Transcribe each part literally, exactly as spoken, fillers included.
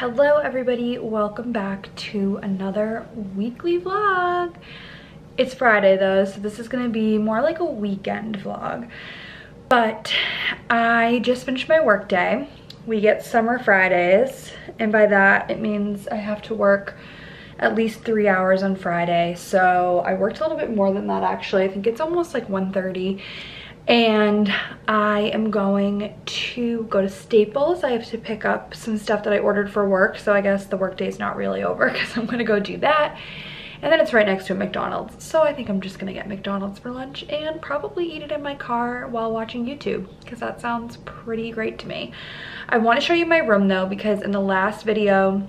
Hello everybody, welcome back to another weekly vlog. It's Friday though, so this is gonna be more like a weekend vlog, but I just finished my work day. We get summer Fridays, and by that it means I have to work at least three hours on Friday. So I worked a little bit more than that actually. I think it's almost like one thirty. And I am going to go to Staples. I have to pick up some stuff that I ordered for work, so I guess the workday is not really over because I'm gonna go do that. And then it's right next to a McDonald's, so I think I'm just gonna get McDonald's for lunch and probably eat it in my car while watching YouTube, because that sounds pretty great to me. I want to show you my room though, because in the last video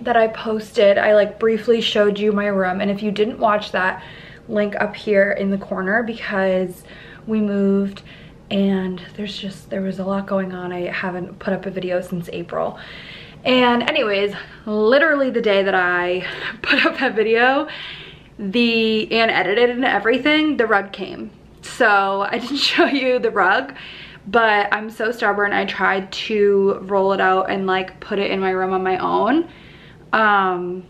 that I posted, I like briefly showed you my room, and if you didn't watch that, link up here in the corner, because we moved and there's just there was a lot going on. I haven't put up a video since April, and anyways, literally the day that I put up that video the and edited and everything, the rug came. So I didn't show you the rug, but I'm so stubborn. I tried to roll it out and like put it in my room on my own, um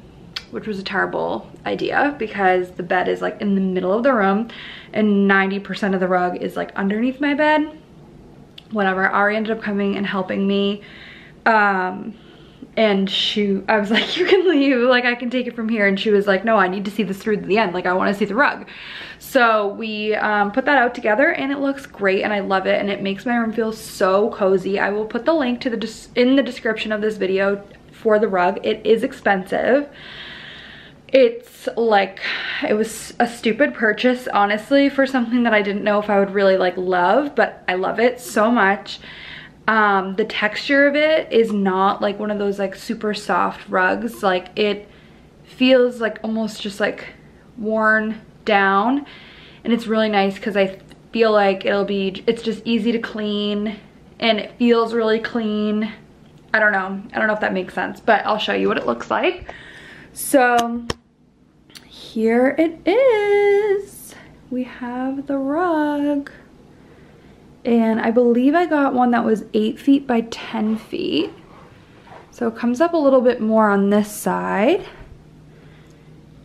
which was a terrible idea because the bed is like in the middle of the room and ninety percent of the rug is like underneath my bed. Whatever, Ari ended up coming and helping me. Um, and she, I was like, you can leave, like I can take it from here. And she was like, no, I need to see this through to the end. Like I wanna see the rug. So we um, put that out together and it looks great and I love it. And it makes my room feel so cozy. I will put the link to the in the description of this video for the rug. It is expensive. It's like, it was a stupid purchase, honestly, for something that I didn't know if I would really like love, but I love it so much. Um, the texture of it is not like one of those like super soft rugs. Like it feels like almost just like worn down, and it's really nice because I feel like it'll be, it's just easy to clean and it feels really clean. I don't know. I don't know if that makes sense, but I'll show you what it looks like. So here it is. We have the rug, and I believe I got one that was eight feet by ten feet, so it comes up a little bit more on this side,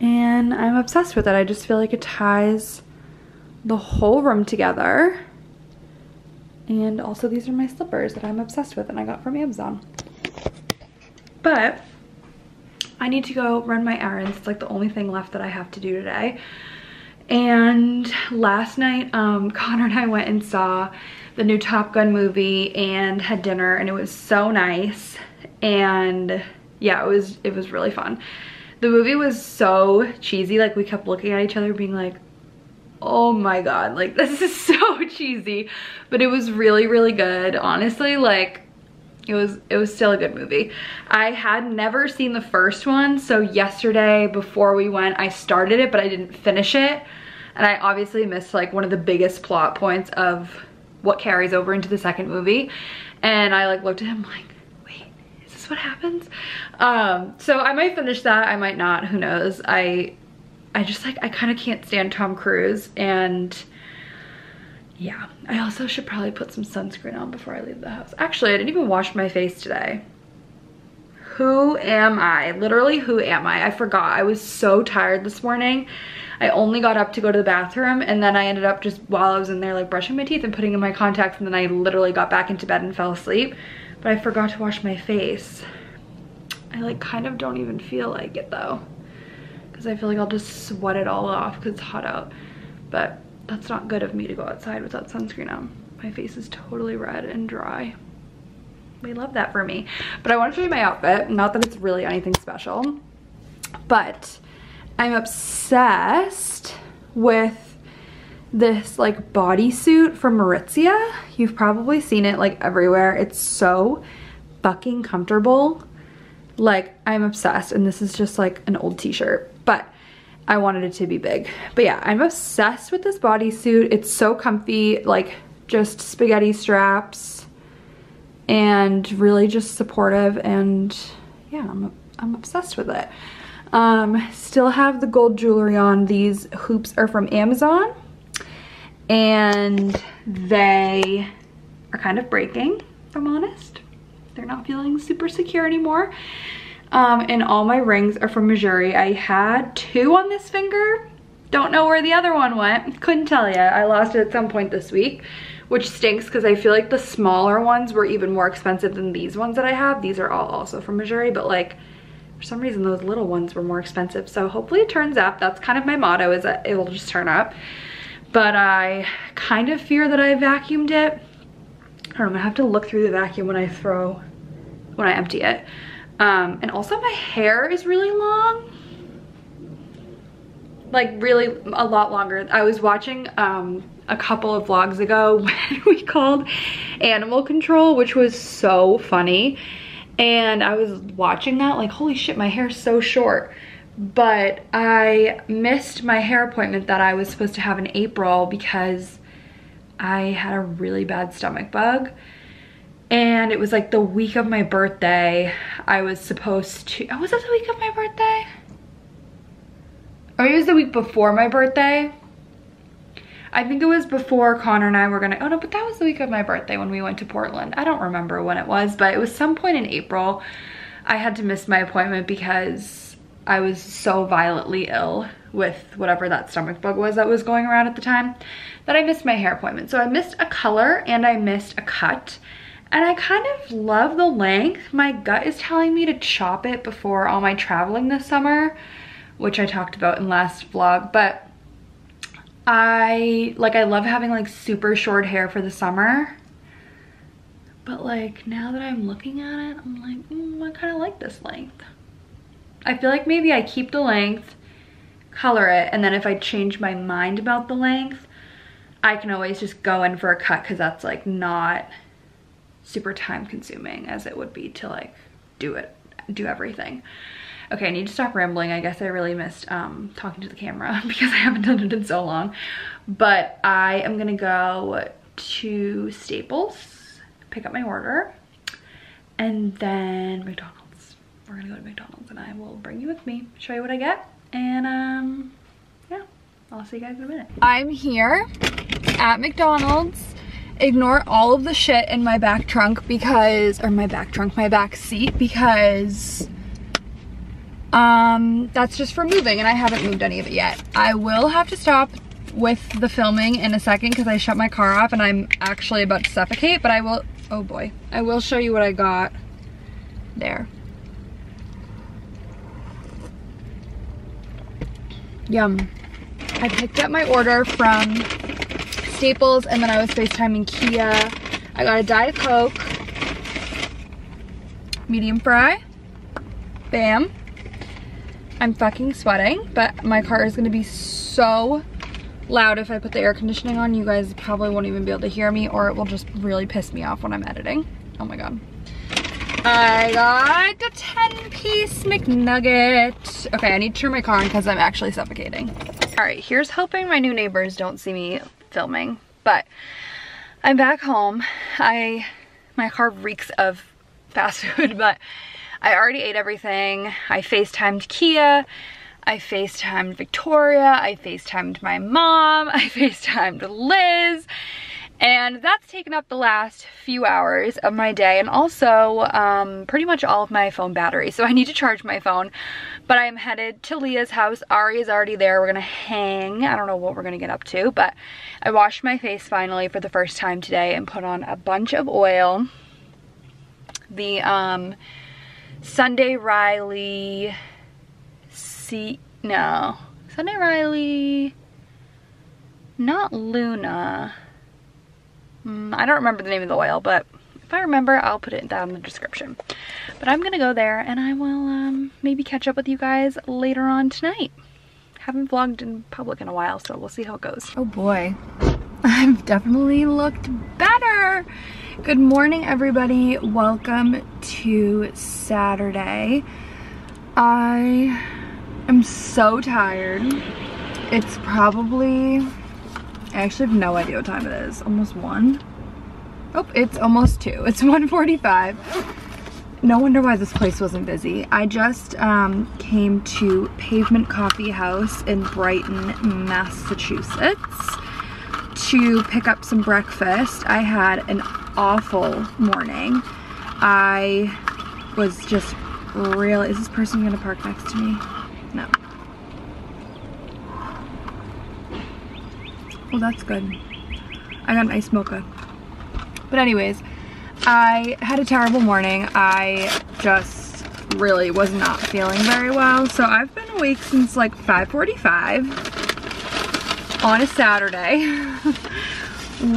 and I'm obsessed with it. I just feel like it ties the whole room together. And also these are my slippers that I'm obsessed with and I got from Amazon, but I need to go run my errands. It's like the only thing left that I have to do today. And last night, um, Connor and I went and saw the new Top Gun movie and had dinner, and it was so nice. And yeah, it was, it was really fun. The movie was so cheesy. Like we kept looking at each other being like, oh my God, like this is so cheesy, but it was really, really good. Honestly, like it was, it was still a good movie. I had never seen the first one. So yesterday before we went, I started it, but I didn't finish it. And I obviously missed like one of the biggest plot points of what carries over into the second movie. And I like looked at him like, wait, is this what happens? Um, so I might finish that. I might not, who knows? I, I just like, I kind of can't stand Tom Cruise, and yeah, I also should probably put some sunscreen on before I leave the house. Actually, I didn't even wash my face today. Who am I? Literally, who am I? I forgot. I was so tired this morning. I only got up to go to the bathroom, and then I ended up just while I was in there like brushing my teeth and putting in my contacts, and then I literally got back into bed and fell asleep, but I forgot to wash my face. I like kind of don't even feel like it though, because I feel like I'll just sweat it all off because it's hot out. But that's not good of me to go outside without sunscreen on. My face is totally red and dry. We love that for me. But I want to show you my outfit. Not that it's really anything special, but I'm obsessed with this like bodysuit from Maritzia. You've probably seen it like everywhere. It's so fucking comfortable. Like I'm obsessed, and this is just like an old t-shirt, but I wanted it to be big. But yeah, I'm obsessed with this bodysuit. It's so comfy, like just spaghetti straps and really just supportive, and yeah, I'm, I'm obsessed with it. Um, still have the gold jewelry on. These hoops are from Amazon and they are kind of breaking, if I'm honest. they're not feeling super secure anymore. Um, and all my rings are from Mejuri. I had two on this finger. Don't know where the other one went. Couldn't tell you. I lost it at some point this week, which stinks because I feel like the smaller ones were even more expensive than these ones that I have. These are all also from Mejuri, but like for some reason those little ones were more expensive. So hopefully it turns up. That's kind of my motto, is that it'll just turn up. But I kind of fear that I vacuumed it. I don't know, I'm gonna have to look through the vacuum when I throw, when I empty it. Um, and also my hair is really long. Like really a lot longer. I was watching um, a couple of vlogs ago when we called Animal Control, which was so funny. And I was watching that like, holy shit, my hair's so short. But I missed my hair appointment that I was supposed to have in April because I had a really bad stomach bug. And it was like the week of my birthday. I was supposed to, oh, was it the week of my birthday? Or it was the week before my birthday. I think it was before Connor and I were gonna, oh no, but that was the week of my birthday when we went to Portland. I don't remember when it was, but it was some point in April. I had to miss my appointment because I was so violently ill with whatever that stomach bug was that was going around at the time that I missed my hair appointment. So I missed a color and I missed a cut. And I kind of love the length. My gut is telling me to chop it before all my traveling this summer, which I talked about in last vlog, but I, like, I love having like super short hair for the summer. But like now that I'm looking at it, I'm like, mm, I kind of like this length. I feel like maybe I keep the length, color it, and then if I change my mind about the length, I can always just go in for a cut because that's like not super time consuming as it would be to like do it, do everything. Okay, I need to stop rambling. I guess I really missed um, talking to the camera because I haven't done it in so long. But I am gonna go to Staples, pick up my order, and then McDonald's. We're gonna go to McDonald's and I will bring you with me, show you what I get, and um, yeah, I'll see you guys in a minute. I'm here at McDonald's. Ignore all of the shit in my back trunk because, or my back trunk, my back seat because Um, that's just for moving and I haven't moved any of it yet. I will have to stop with the filming in a second because I shut my car off and I'm actually about to suffocate, but I will, oh boy, I will show you what I got there. Yum. I picked up my order from Staples and then I was FaceTiming Kia. I got a Diet Coke, medium fry, bam. I'm fucking sweating, but my car is gonna be so loud if I put the air conditioning on. You guys probably won't even be able to hear me, or it will just really piss me off when I'm editing. Oh my god. I got a ten piece McNugget. Okay, I need to turn my car on because I'm actually suffocating. All right, here's hoping my new neighbors don't see me filming, but I'm back home. I, my car reeks of fast food, but I already ate everything. I FaceTimed Kia, I FaceTimed Victoria, I FaceTimed my mom, I FaceTimed Liz, and that's taken up the last few hours of my day and also um, pretty much all of my phone battery. So I need to charge my phone, but I'm headed to Leah's house. Ari is already there. We're gonna hang. I don't know what we're gonna get up to, but I washed my face finally for the first time today and put on a bunch of oil. The, um... Sunday Riley, see, no, Sunday Riley, not Luna. Mm, I don't remember the name of the oil, but if I remember, I'll put it down in the description. But I'm gonna go there and I will um, maybe catch up with you guys later on tonight. Haven't vlogged in public in a while, so we'll see how it goes. Oh boy, I've definitely looked better. Good morning, everybody. Welcome to Saturday. I am so tired. It's probably, I actually have no idea what time it is. Almost one. Oh, it's almost two. It's one forty-five. No wonder why this place wasn't busy. I just um, came to Pavement Coffee House in Brighton, Massachusetts to pick up some breakfast. I had an awful morning. I was just really, is this person gonna park next to me? No. Well, that's good. I got an iced mocha. But anyways, I had a terrible morning. I just really was not feeling very well. So I've been awake since like five forty-five on a Saturday.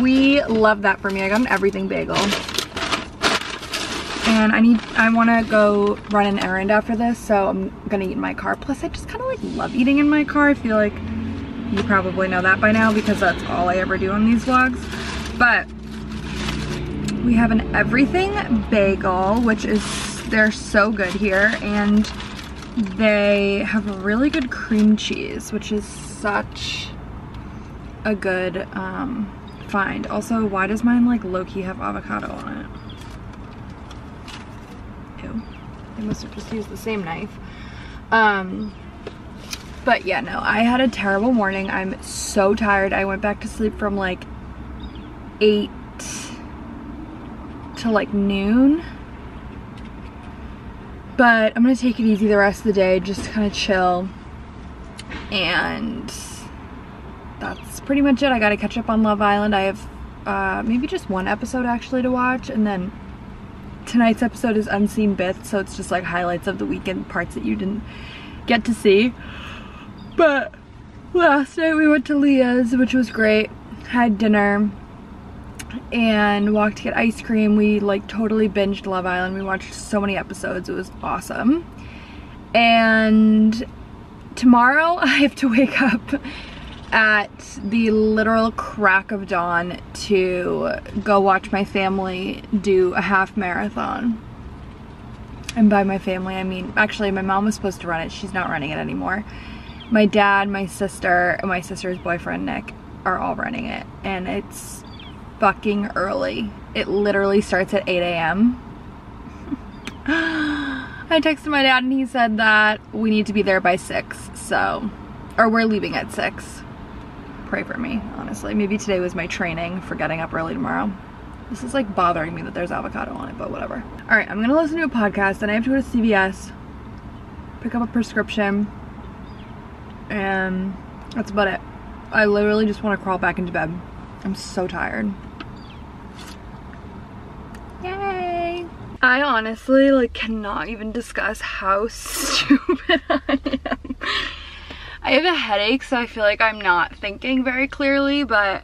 We love that for me. I got an everything bagel. And I need, I want to go run an errand after this, so I'm going to eat in my car. Plus, I just kind of like love eating in my car. I feel like you probably know that by now because that's all I ever do on these vlogs. But we have an everything bagel, which is, they're so good here. And they have really good cream cheese, which is such a good um, find. Also, why does mine like low-key have avocado on it? I must have just used the same knife. Um, but yeah, no, I had a terrible morning. I'm so tired. I went back to sleep from like eight to like noon. But I'm gonna take it easy the rest of the day, just kind of chill. And that's pretty much it. I gotta catch up on Love Island. I have uh, maybe just one episode actually to watch, and then tonight's episode is Unseen Bits, so it's just like highlights of the weekend, parts that you didn't get to see. But last night we went to Leah's, which was great. Had dinner and walked to get ice cream. We like totally binged Love Island. We watched so many episodes. It was awesome. And tomorrow I have to wake up at the literal crack of dawn to go watch my family do a half marathon. And by my family, I mean, actually my mom was supposed to run it. She's not running it anymore. My dad, my sister, and my sister's boyfriend Nick are all running it. And it's fucking early. It literally starts at eight A M I texted my dad and he said that we need to be there by six, so, or we're leaving at six. Pray for me, honestly. Maybe today was my training for getting up early tomorrow. This is like bothering me that there's avocado on it, but whatever. All right, I'm gonna listen to a podcast, then I have to go to C V S, pick up a prescription, and that's about it. I literally just wanna crawl back into bed. I'm so tired. Yay! I honestly like cannot even discuss how stupid I am. I have a headache, so I feel like I'm not thinking very clearly, but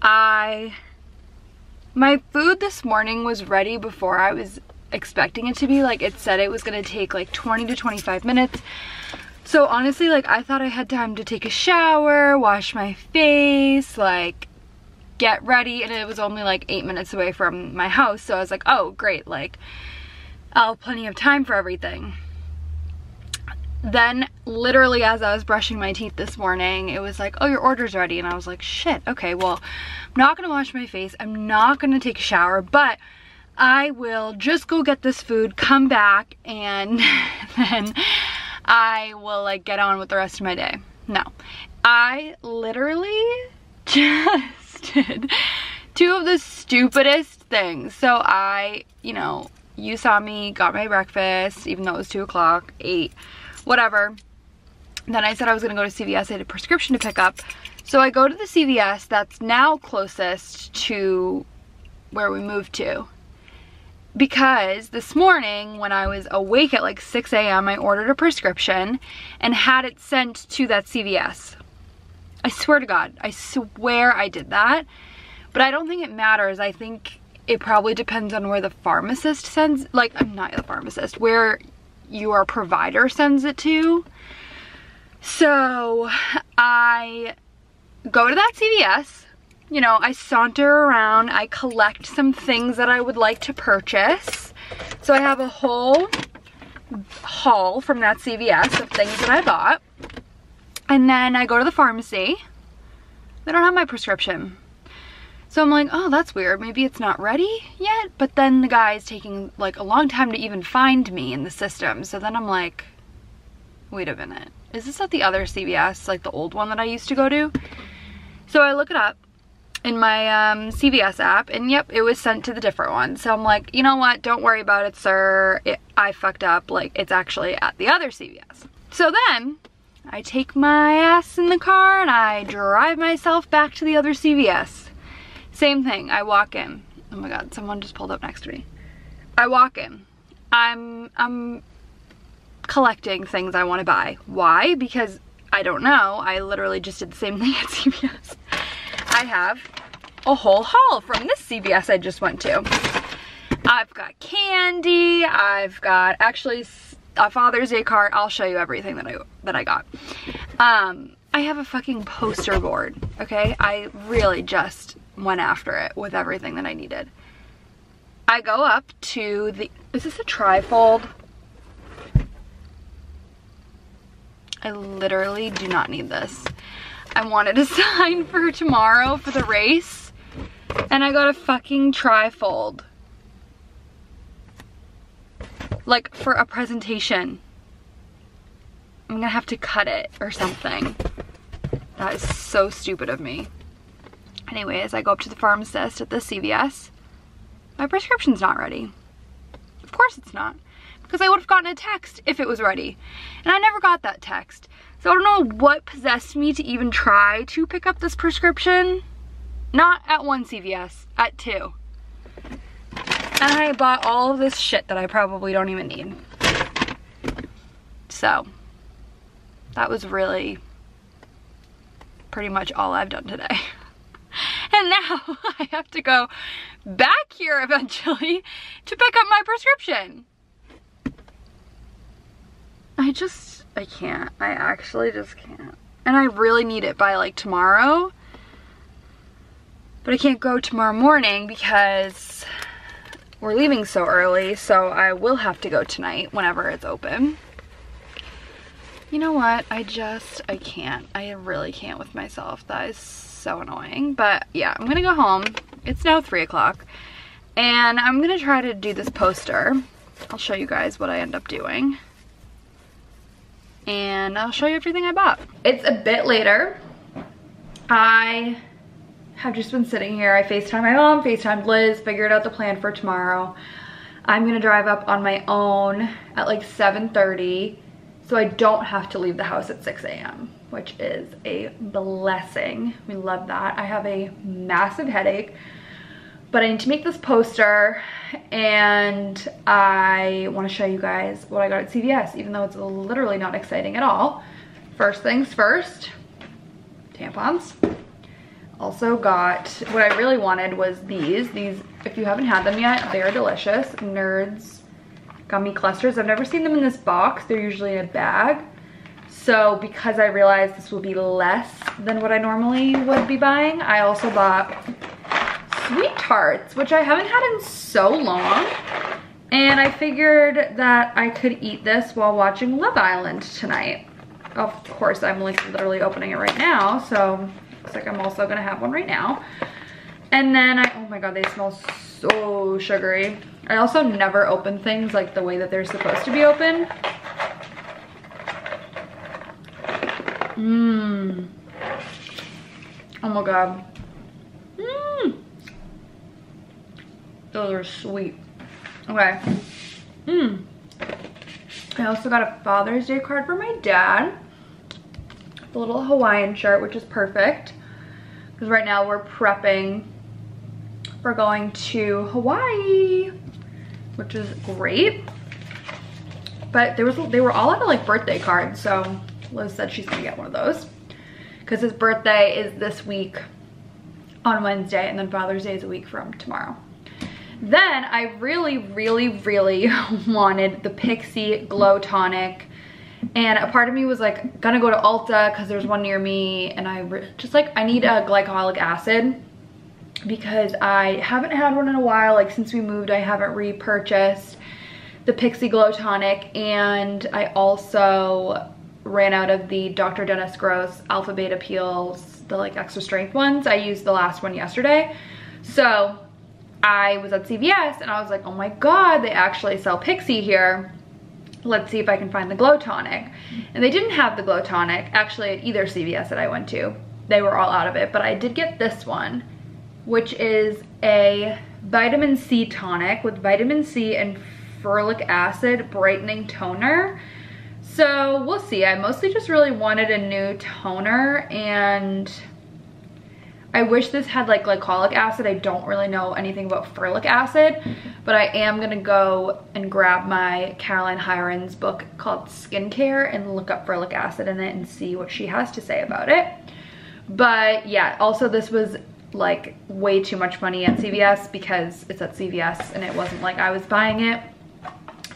I, my food this morning was ready before I was expecting it to be. Like, it said it was gonna take like twenty to twenty-five minutes. So honestly, like, I thought I had time to take a shower, wash my face, like, get ready, and it was only like eight minutes away from my house. So I was like, oh, great, like, I'll have plenty of time for everything. Then literally as I was brushing my teeth this morning, it was like, oh, your order's ready. And I was like, shit, okay, well, I'm not gonna wash my face. I'm not gonna take a shower, but I will just go get this food, come back, and then I will like get on with the rest of my day. No, I literally just did two of the stupidest things. So I, you know, you saw me, got my breakfast, even though it was two o'clock, eight. Whatever. Then I said I was gonna go to C V S. I had a prescription to pick up. So I go to the C V S that's now closest to where we moved to. Because this morning when I was awake at like six A M I ordered a prescription and had it sent to that C V S. I swear to God, I swear I did that. But I don't think it matters. I think it probably depends on where the pharmacist sends, like, I'm not the pharmacist, where your provider sends it to. So I go to that C V S, you know, I saunter around, I collect some things that I would like to purchase. So I have a whole haul from that C V S of things that I bought. And then I go to the pharmacy. They don't have my prescription. So I'm like, oh, that's weird. Maybe it's not ready yet. But then the guy is taking like a long time to even find me in the system. So then I'm like, wait a minute. Is this at the other C V S, like the old one that I used to go to? So I look it up in my um, C V S app, and yep, it was sent to the different one. So I'm like, you know what, don't worry about it, sir. It, I fucked up, like it's actually at the other C V S. So then, I take my ass in the car and I drive myself back to the other C V S. Same thing, I walk in. Oh my god, someone just pulled up next to me. I walk in. I'm, I'm collecting things I want to buy. Why? Because I don't know. I literally just did the same thing at C V S. I have a whole haul from this C V S I just went to. I've got candy. I've got actually a Father's Day card. I'll show you everything that I that I got. Um, I have a fucking poster board. Okay, I really just went after it with everything that I needed. I go up to the. Is this a trifold? I literally do not need this. I wanted a sign for tomorrow for the race, and I got a fucking trifold. Like for a presentation. I'm gonna have to cut it or something. That is so stupid of me. Anyways, I go up to the pharmacist at the C V S. My prescription's not ready. Of course it's not. Because I would have gotten a text if it was ready. And I never got that text. So I don't know what possessed me to even try to pick up this prescription. Not at one C V S, at two. And I bought all of this shit that I probably don't even need. So, that was really pretty much all I've done today. And now I have to go back here eventually to pick up my prescription. I just, I can't. I actually just can't. And I really need it by like tomorrow. But I can't go tomorrow morning because we're leaving so early, so I will have to go tonight whenever it's open. You know what? I just, I can't. I really can't with myself. That is so annoying. But yeah, I'm gonna go home. It's now three o'clock. And I'm gonna try to do this poster. I'll show you guys what I end up doing. And I'll show you everything I bought. It's a bit later. I have just been sitting here. I FaceTimed my mom, FaceTimed Liz, figured out the plan for tomorrow. I'm gonna drive up on my own at like seven thirty, so I don't have to leave the house at six A M, which is a blessing. We love that. I have a massive headache, but I need to make this poster, and I want to show you guys what I got at C V S, even though it's literally not exciting at all. First things first, tampons. Also got, what I really wanted was these. These, if you haven't had them yet, they are delicious. Nerds Gummy Clusters. I've never seen them in this box. They're usually in a bag. So because I realized this will be less than what I normally would be buying, I also bought Sweet Tarts, which I haven't had in so long, and I figured that I could eat this while watching Love Island tonight. Of course, I'm like literally opening it right now, so looks like I'm also gonna have one right now. And then I, oh my god, they smell so sugary. I also never open things like the way that they're supposed to be open. Mmm. Oh my god. Those are sweet. Okay. Mmm. I also got a Father's Day card for my dad. The little Hawaiian shirt, which is perfect. Because right now we're prepping for going to Hawaii, which is great. But there was, they were all out of like birthday cards. So Liz said she's gonna get one of those. Because his birthday is this week on Wednesday, and then Father's Day is a week from tomorrow. Then I really, really, really wanted the Pixi Glow Tonic, and a part of me was like gonna go to Ulta because there's one near me, and I just like, I need a glycolic acid because I haven't had one in a while. Like since we moved, I haven't repurchased the Pixi Glow Tonic, and I also ran out of the Doctor Dennis Gross Alpha Beta Peels, the like extra strength ones. I used the last one yesterday, so I was at C V S and I was like, oh my god, they actually sell Pixi here. Let's see if I can find the Glow Tonic. And they didn't have the Glow Tonic actually at either C V S that I went to. They were all out of it, but I did get this one. which is a vitamin C tonic with vitamin C and ferulic acid brightening toner. So we'll see. I mostly just really wanted a new toner, and I wish this had like glycolic acid. I don't really know anything about ferulic acid, but I am gonna go and grab my Caroline Hirons book called Skincare and look up ferulic acid in it and see what she has to say about it. But yeah, also this was like way too much money at C V S because it's at C V S, and it wasn't like I was buying it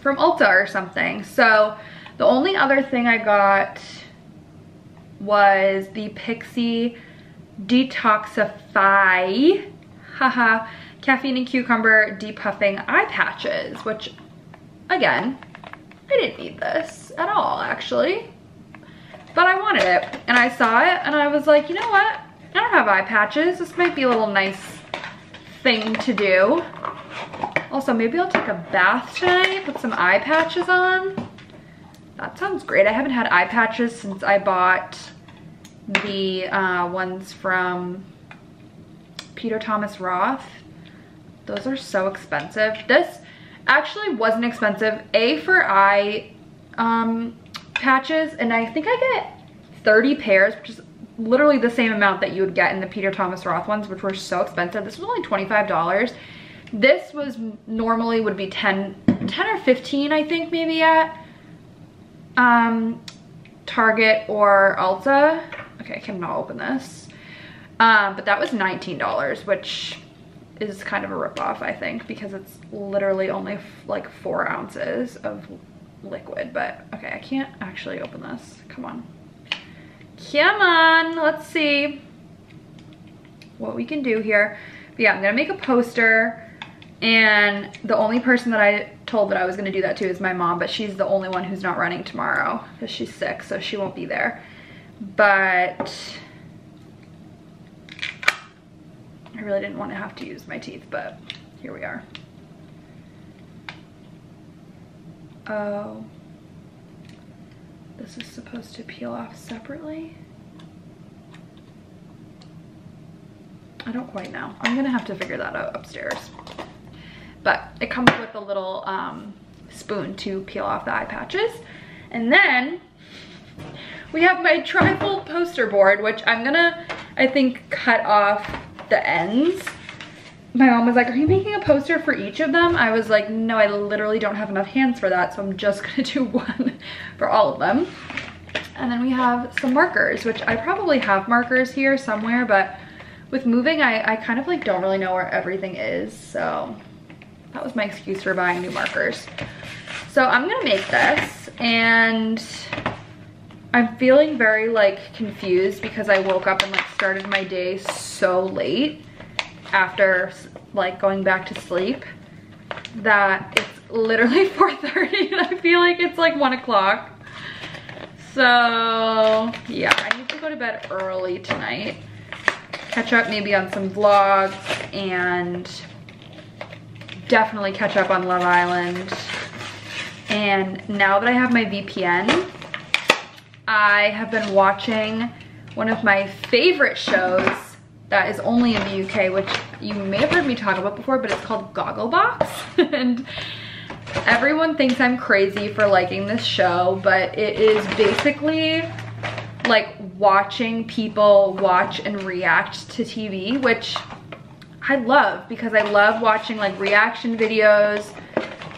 from Ulta or something. So the only other thing I got was the Pixi Detoxify haha caffeine and cucumber depuffing eye patches, which again, I didn't need this at all actually, but I wanted it, and I saw it and I was like, you know what, I don't have eye patches, this might be a little nice thing to do. Also, maybe I'll take a bath tonight, put some eye patches on. That sounds great. I haven't had eye patches since I bought the uh, ones from Peter Thomas Roth. Those are so expensive. This actually wasn't expensive, A, for eye um, patches, and I think I get thirty pairs, which is literally the same amount that you would get in the Peter Thomas Roth ones, which were so expensive. This was only twenty-five dollars. This was normally would be ten, ten or fifteen, I think, maybe at um, Target or Ulta. Okay, I cannot open this. Um, but that was nineteen dollars, which is kind of a ripoff, I think, because it's literally only f like four ounces of liquid. But okay, I can't actually open this. Come on. Come on, let's see what we can do here. But yeah, I'm gonna make a poster. And the only person that I told that I was gonna do that to is my mom, but she's the only one who's not running tomorrow because she's sick, so she won't be there. But I really didn't want to have to use my teeth, but here we are. Oh, this is supposed to peel off separately? I don't quite know. I'm gonna have to figure that out upstairs. But it comes with a little um, spoon to peel off the eye patches. And then we have my trifold poster board, which I'm gonna, I think, cut off the ends. My mom was like, are you making a poster for each of them? I was like, no, I literally don't have enough hands for that, so I'm just gonna do one for all of them. And then we have some markers, which I probably have markers here somewhere, but with moving, I, I kind of like don't really know where everything is, so that was my excuse for buying new markers. So I'm gonna make this, and I'm feeling very like confused because I woke up and like started my day so late after like going back to sleep that it's literally four thirty and I feel like it's like one o'clock. So yeah, I need to go to bed early tonight, catch up maybe on some vlogs, and definitely catch up on Love Island. And now that I have my V P N, I have been watching one of my favorite shows that is only in the U K, which you may have heard me talk about before, but it's called Gogglebox. And everyone thinks I'm crazy for liking this show, but it is basically like watching people watch and react to T V, which I love because I love watching like reaction videos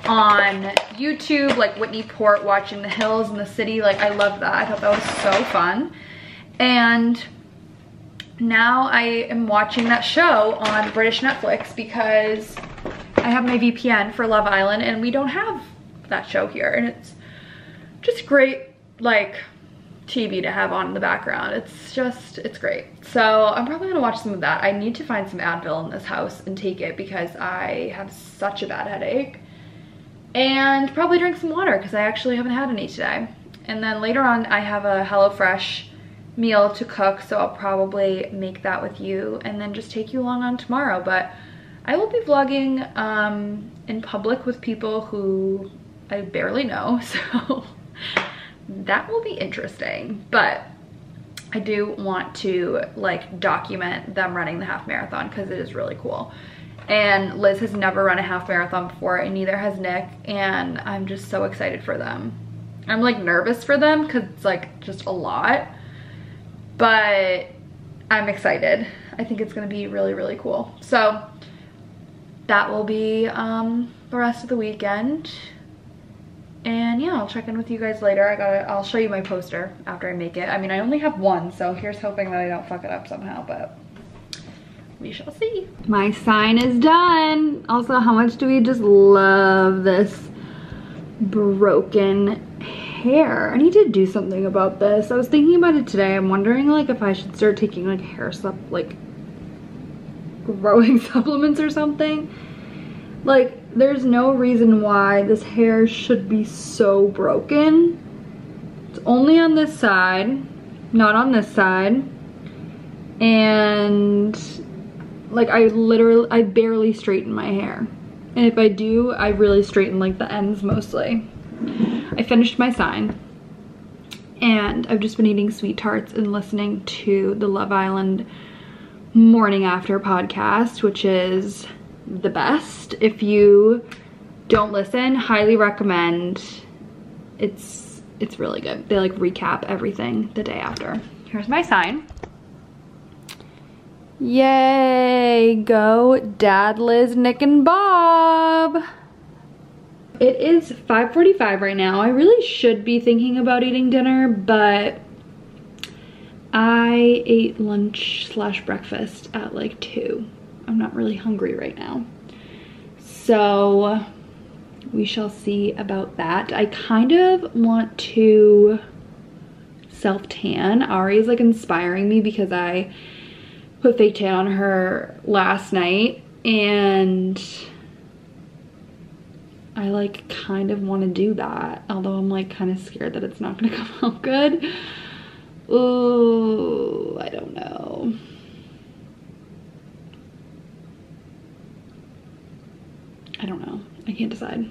on YouTube, like Whitney Port watching The Hills and The City. Like, I love that. I thought that was so fun. And now I am watching that show on British Netflix because I have my V P N for Love Island, and we don't have that show here. And it's just great, like, T V to have on in the background. It's just, it's great. So I'm probably gonna watch some of that. I need to find some Advil in this house and take it because I have such a bad headache. And probably drink some water because I actually haven't had any today. And then later on I have a HelloFresh meal to cook, so I'll probably make that with you and then just take you along on tomorrow. But I will be vlogging um, in public with people who I barely know, so that will be interesting. But I do want to like document them running the half marathon because it is really cool. And Liz has never run a half marathon before, and neither has Nick, and I'm just so excited for them. I'm like nervous for them because it's like just a lot, but I'm excited. I think it's going to be really, really cool. So that will be um, the rest of the weekend. And yeah, I'll check in with you guys later. I gotta, I'll show you my poster after I make it. I mean, I only have one, so here's hoping that I don't fuck it up somehow, but we shall see. My sign is done. Also, how much do we just love this broken hair? I need to do something about this. I was thinking about it today. I'm wondering like if I should start taking like hair stuff, like growing supplements or something. Like, there's no reason why this hair should be so broken. It's only on this side, not on this side. And like I literally, I barely straighten my hair. And if I do, I really straighten like the ends mostly. I finished my sign. And I've just been eating sweet tarts and listening to the Love Island Morning After podcast, which is the best. If you don't listen, highly recommend. It's it's really good. They like recap everything the day after. Here's my sign. Yay, go Dad, Liz, Nick, and Bob. It is five forty-five right now. I really should be thinking about eating dinner, but I ate lunch slash breakfast at like two. I'm not really hungry right now. So we shall see about that. I kind of want to self-tan. Ari's like inspiring me because I put fake tan on her last night, and I like kind of want to do that. Although I'm like kind of scared that it's not going to come out good. Ooh, I don't know. I don't know. I can't decide.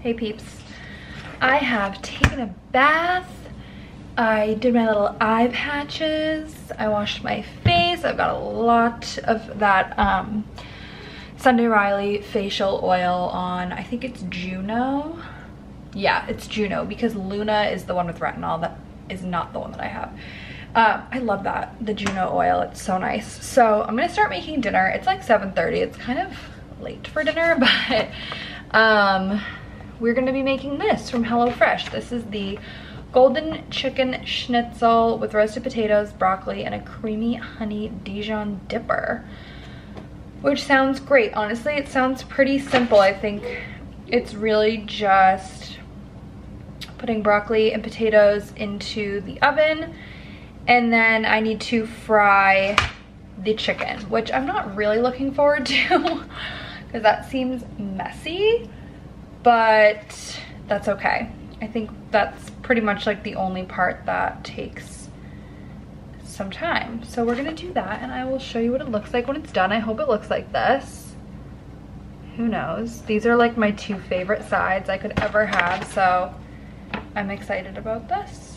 Hey peeps. I have taken a bath. I did my little eye patches. I washed my face. I've got a lot of that um, Sunday Riley facial oil on. I think it's Juno. Yeah, it's Juno because Luna is the one with retinol. That is not the one that I have. Uh, I love that. The Juno oil. It's so nice. So I'm going to start making dinner. It's like seven thirty. It's kind of late for dinner, but um we're gonna be making this from HelloFresh. This is the golden chicken schnitzel with roasted potatoes, broccoli, and a creamy honey Dijon dipper, which sounds great. Honestly, it sounds pretty simple. I think it's really just putting broccoli and potatoes into the oven, and then I need to fry the chicken, which I'm not really looking forward to because that seems messy, but that's okay. I think that's pretty much like the only part that takes some time. So we're gonna do that, and I will show you what it looks like when it's done. I hope it looks like this. Who knows? These are like my two favorite sides I could ever have, so I'm excited about this.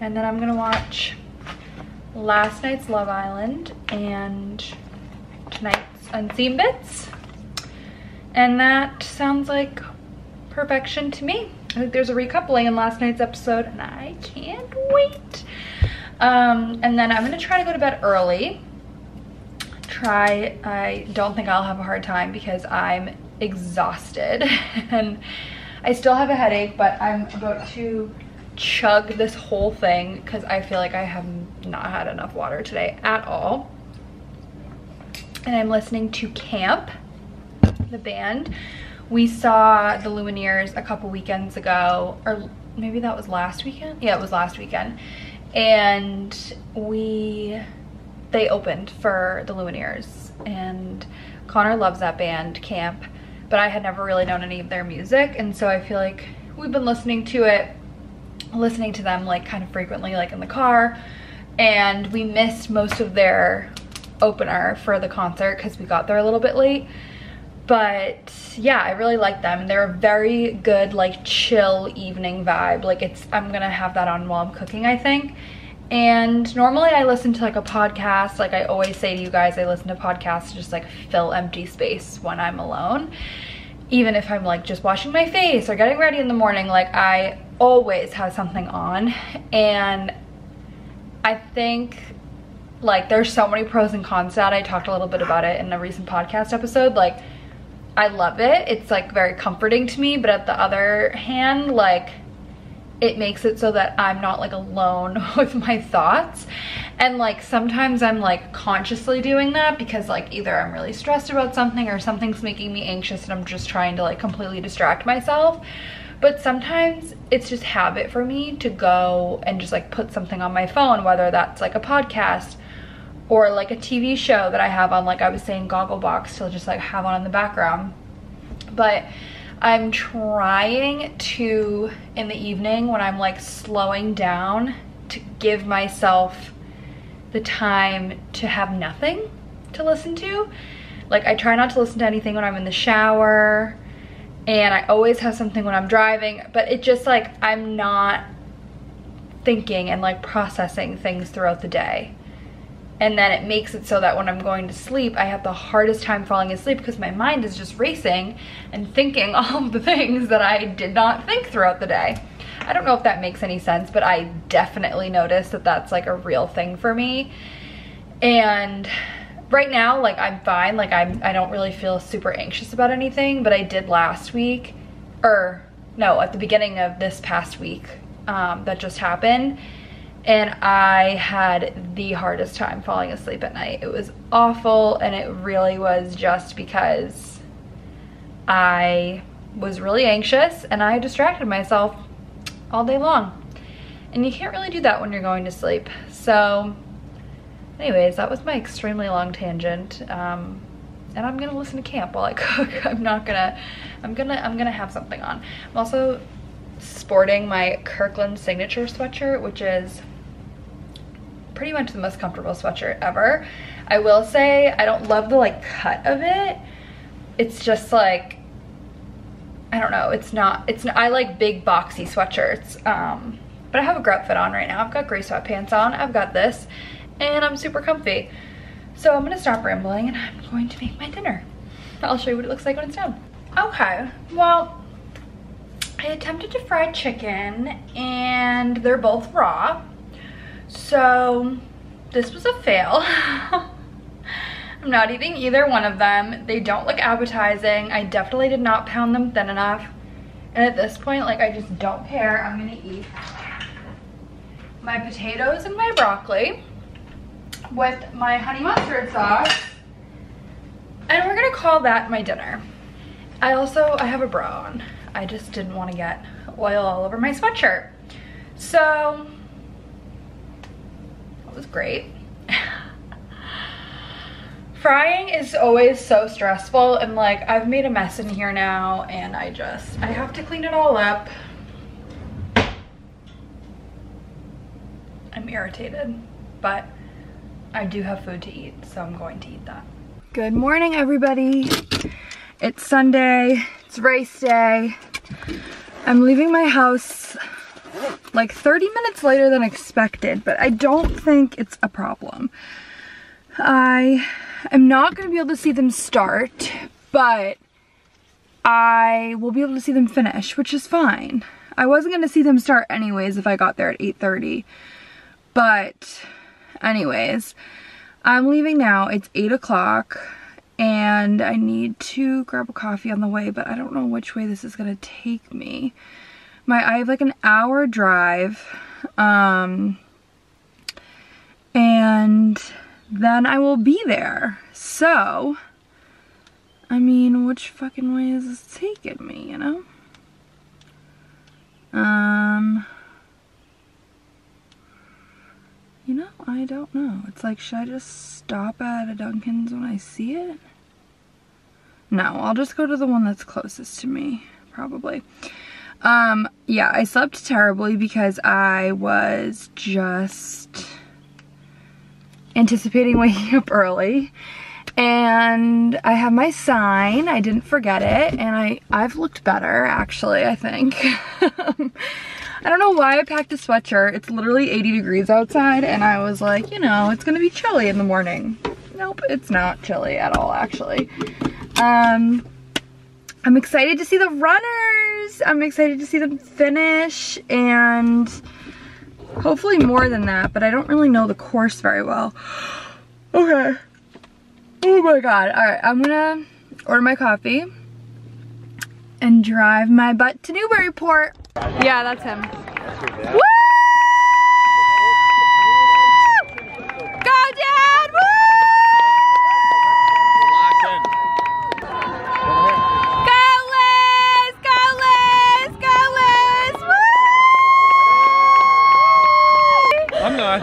And then I'm gonna watch last night's Love Island and tonight's Unseen Bits, and that sounds like perfection to me. I think there's a recoupling in last night's episode, and I can't wait. Um and then I'm gonna try to go to bed early. Try I don't think I'll have a hard time because I'm exhausted and I still have a headache, but I'm about to chug this whole thing because I feel like I have not had enough water today at all. And I'm listening to Camp, the band. We saw the Lumineers a couple weekends ago, or maybe that was last weekend. Yeah, it was last weekend. And we they opened for the Lumineers, and Connor loves that band, Camp, but I had never really known any of their music, and so I feel like we've been listening to it listening to them like kind of frequently, like in the car, and we missed most of their opener for the concert because we got there a little bit late. But yeah, I really like them, and they're a very good like chill evening vibe. Like it's I'm gonna have that on while I'm cooking, I think, And normally I listen to like a podcast, like I always say to you guys, I listen to podcasts to just like fill empty space when I'm alone. Even if I'm like just washing my face or getting ready in the morning, like I always have something on. And I think like there's so many pros and cons to that. I talked a little bit about it in a recent podcast episode. Like I love it. It's like very comforting to me, but at the other hand, like it makes it so that I'm not like alone with my thoughts. And like sometimes I'm like consciously doing that because like either I'm really stressed about something or something's making me anxious and I'm just trying to like completely distract myself. But sometimes it's just habit for me to go and just like put something on my phone, whether that's like a podcast or like a T V show that I have on, like I was saying, Gogglebox, to just like have on in the background. But I'm trying to, in the evening when I'm like slowing down, to give myself the time to have nothing to listen to. Like I try not to listen to anything when I'm in the shower, and I always have something when I'm driving, but it just like, I'm not thinking and like processing things throughout the day. And then it makes it so that when I'm going to sleep, I have the hardest time falling asleep because my mind is just racing and thinking all of the things that I did not think throughout the day. I don't know if that makes any sense, but I definitely notice that that's like a real thing for me. And right now, like I'm fine. Like I'm, I don't really feel super anxious about anything, but I did last week, or no, at the beginning of this past week um, that just happened. And I had the hardest time falling asleep at night. It was awful, and it really was just because I was really anxious and I distracted myself all day long. And you can't really do that when you're going to sleep. So anyways, that was my extremely long tangent. Um, and I'm gonna listen to Camp while I cook. I'm not gonna, I'm gonna, I'm gonna have something on. I'm also sporting my Kirkland Signature sweatshirt, which is pretty much the most comfortable sweatshirt ever. I will say I don't love the like cut of it. It's just like, I don't know, it's not, it's not, I like big boxy sweatshirts, um, but I have a grub fit on right now. I've got gray sweatpants on, I've got this, and I'm super comfy. So I'm gonna stop rambling and I'm going to make my dinner. I'll show you what it looks like when it's done. Okay, well, I attempted to fry chicken and they're both raw. So this was a fail. I'm not eating either one of them. They don't look appetizing. I definitely did not pound them thin enough. And at this point, like I just don't care. I'm gonna eat my potatoes and my broccoli with my honey mustard sauce. And we're gonna call that my dinner. I also, I have a bra on. I just didn't want to get oil all over my sweatshirt. So that was great. Frying is always so stressful, and like I've made a mess in here now, and I just, I have to clean it all up. I'm irritated, but I do have food to eat, so I'm going to eat that. Good morning, everybody. It's Sunday. It's race day. I'm leaving my house like thirty minutes later than expected, but I don't think it's a problem. I am not going to be able to see them start, but I will be able to see them finish, which is fine. I wasn't going to see them start anyways if I got there at eight thirty, but anyways, I'm leaving now. It's eight o'clock. And I need to grab a coffee on the way, but I don't know which way this is gonna take me. My, I have like an hour drive, um, and then I will be there. So, I mean, which fucking way is this taking me, you know? Um, you know, I don't know. It's like, should I just stop at a Dunkin's when I see it? No, I'll just go to the one that's closest to me, probably. Um, yeah, I slept terribly because I was just anticipating waking up early. And I have my sign. I didn't forget it. And I, I've looked better, actually, I think. I don't know why I packed a sweatshirt. It's literally eighty degrees outside and I was like, you know, it's gonna be chilly in the morning. Nope, it's not chilly at all, actually. Um, I'm excited to see the runners. I'm excited to see them finish and hopefully more than that, but I don't really know the course very well. Okay. Oh my God. All right, I'm gonna order my coffee and drive my butt to Newburyport. Yeah, that's him. Woo! Go, Dad! Woo! Go, Liz! Go, Liz! Go, Liz! Woo! I'm not.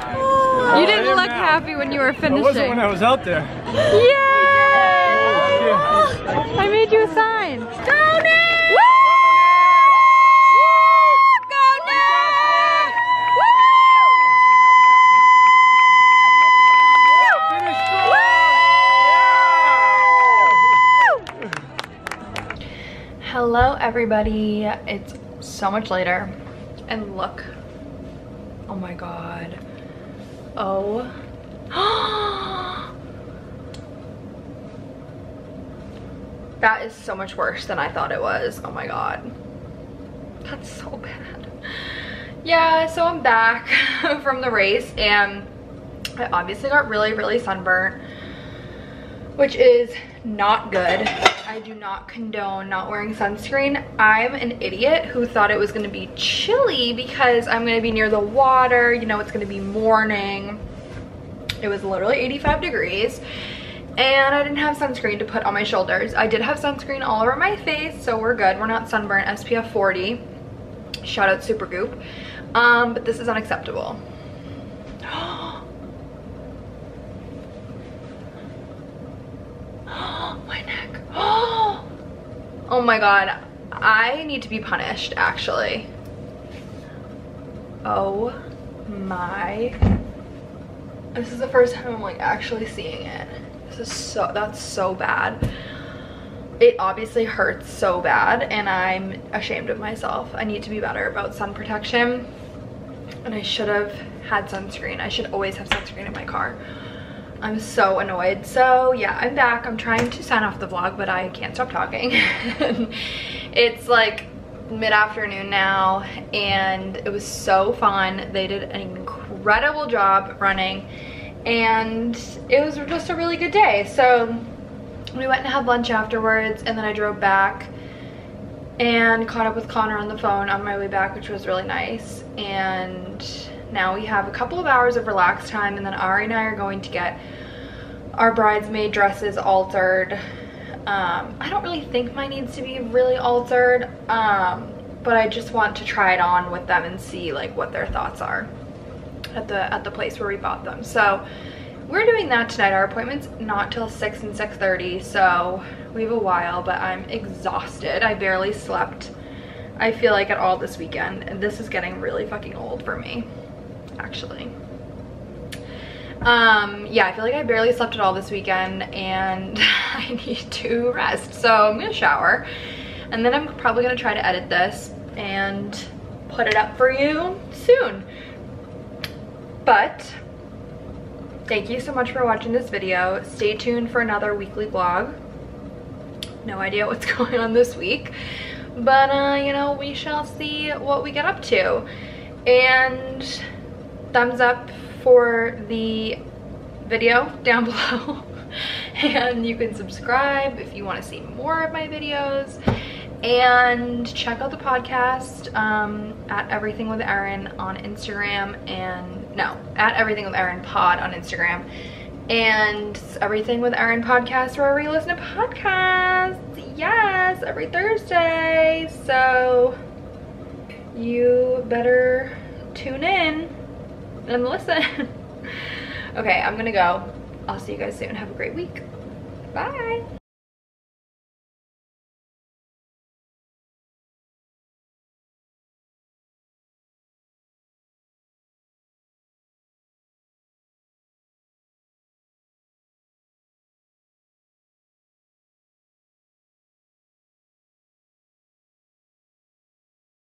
You didn't look now. happy when you were finishing. I wasn't when I was out there. Yeah! I made you a sign. Go Nick! Woo! Go Nick! Woo! Hello everybody. It's so much later. And look. Oh my God. Oh. That is so much worse than I thought it was. Oh my God. That's so bad. Yeah, so I'm back from the race and I obviously got really, really sunburnt, which is not good. I do not condone not wearing sunscreen. I'm an idiot who thought it was gonna be chilly because I'm gonna be near the water, you know, it's gonna be morning. It was literally eighty-five degrees. And I didn't have sunscreen to put on my shoulders. I did have sunscreen all over my face, so we're good. We're not sunburned. S P F forty. Shout out Supergoop. Um, but this is unacceptable. Oh, my neck. Oh, oh my God. I need to be punished, actually. Oh my. This is the first time I'm like actually seeing it. This is so, that's so bad. It obviously hurts so bad and I'm ashamed of myself. I need to be better about sun protection and I should have had sunscreen. I should always have sunscreen in my car. I'm so annoyed. So yeah, I'm back. I'm trying to sign off the vlog, but I can't stop talking. It's like mid-afternoon now and it was so fun. They did an incredible job running. And it was just a really good day. So we went and had lunch afterwards and then I drove back and caught up with Connor on the phone on my way back, which was really nice. And now we have a couple of hours of relaxed time and then Ari and I are going to get our bridesmaid dresses altered. Um, I don't really think mine needs to be really altered, um, but I just want to try it on with them and see like what their thoughts are at the at the place where we bought them. So we're doing that tonight. Our appointment's not till six and six thirty, so we have a while, but I'm exhausted. I barely slept, I feel like, at all this weekend, and this is getting really fucking old for me, actually. Um yeah, I feel like I barely slept at all this weekend and I need to rest, so I'm gonna shower and then I'm probably gonna try to edit this and put it up for you soon. But thank you so much for watching this video. Stay tuned for another weekly vlog. No idea what's going on this week, but uh, you know, we shall see what we get up to. And thumbs up for the video down below. And you can subscribe if you want to see more of my videos. And check out the podcast um, at Everything with Erin on Instagram and no, at Everything with Erin Pod on Instagram and Everything with Erin Podcast, where we listen to podcasts. Yes, every Thursday. So you better tune in and listen. Okay, I'm gonna go. I'll see you guys soon. Have a great week. Bye.